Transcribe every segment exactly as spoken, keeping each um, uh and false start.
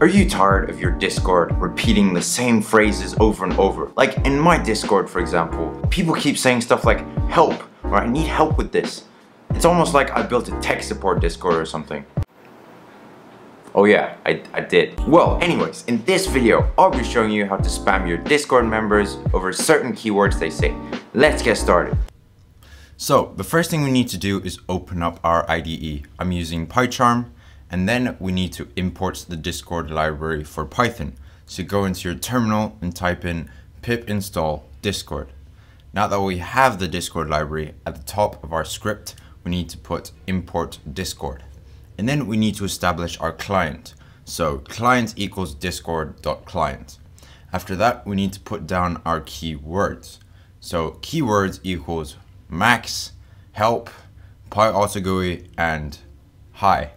Are you tired of your Discord repeating the same phrases over and over? Like in my Discord, for example, people keep saying stuff like, help, or I need help with this. It's almost like I built a tech support Discord or something. Oh yeah, I, I did. Well, anyways, in this video, I'll be showing you how to spam your Discord members over certain keywords they say. Let's get started. So the first thing we need to do is open up our I D E. I'm using PyCharm, and then we need to import the Discord library for Python. So go into your terminal and type in pip install Discord. Now that we have the Discord library, at the top of our script, we need to put import Discord. And then we need to establish our client. So client equals discord.client. After that, we need to put down our keywords. So keywords equals max, help, PyAutoGUI, and hi.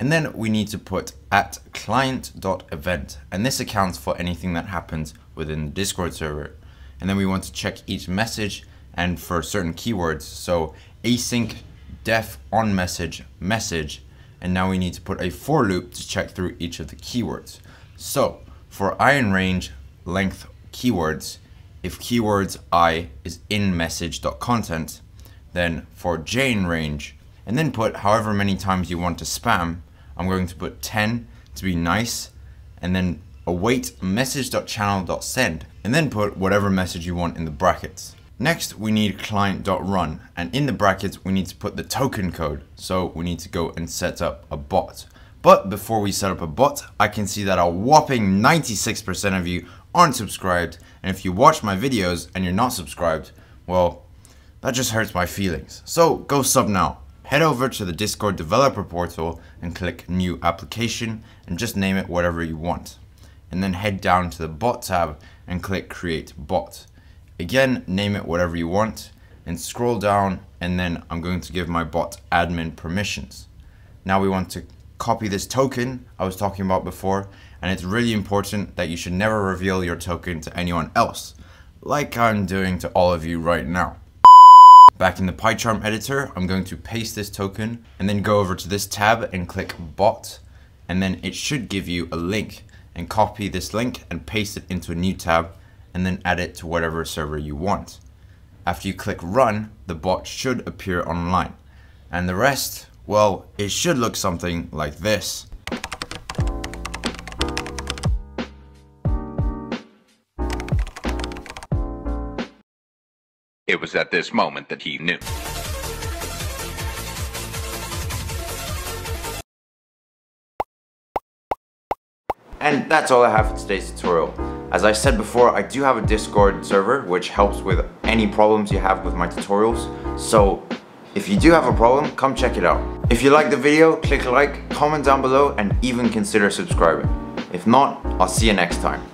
And then we need to put at client.event. And this accounts for anything that happens within the Discord server. And then we want to check each message and for certain keywords. So async, def on message, message, and now we need to put a for loop to check through each of the keywords. So for I and range length keywords, if keywords I is in message.content, then for J in range, and then put however many times you want to spam. I'm going to put ten to be nice, and then await message.channel.send, and then put whatever message you want in the brackets. Next, we need client.run, and in the brackets, we need to put the token code. So we need to go and set up a bot. But before we set up a bot, I can see that a whopping ninety-six percent of you aren't subscribed. And if you watch my videos and you're not subscribed, well, that just hurts my feelings. So go sub now. Head over to the Discord developer portal and click new application and just name it whatever you want. And then head down to the bot tab and click create bot. Again, name it whatever you want and scroll down, and then I'm going to give my bot admin permissions. Now we want to copy this token I was talking about before, and it's really important that you should never reveal your token to anyone else, like I'm doing to all of you right now. Back in the PyCharm editor, I'm going to paste this token and then go over to this tab and click bot, and then it should give you a link, and copy this link and paste it into a new tab and then add it to whatever server you want. After you click run, the bot should appear online. And the rest, well, it should look something like this. It was at this moment that he knew. And that's all I have for today's tutorial. As I said before, I do have a Discord server which helps with any problems you have with my tutorials, so if you do have a problem, come check it out. If you like the video, click like, comment down below, and even consider subscribing. If not, I'll see you next time.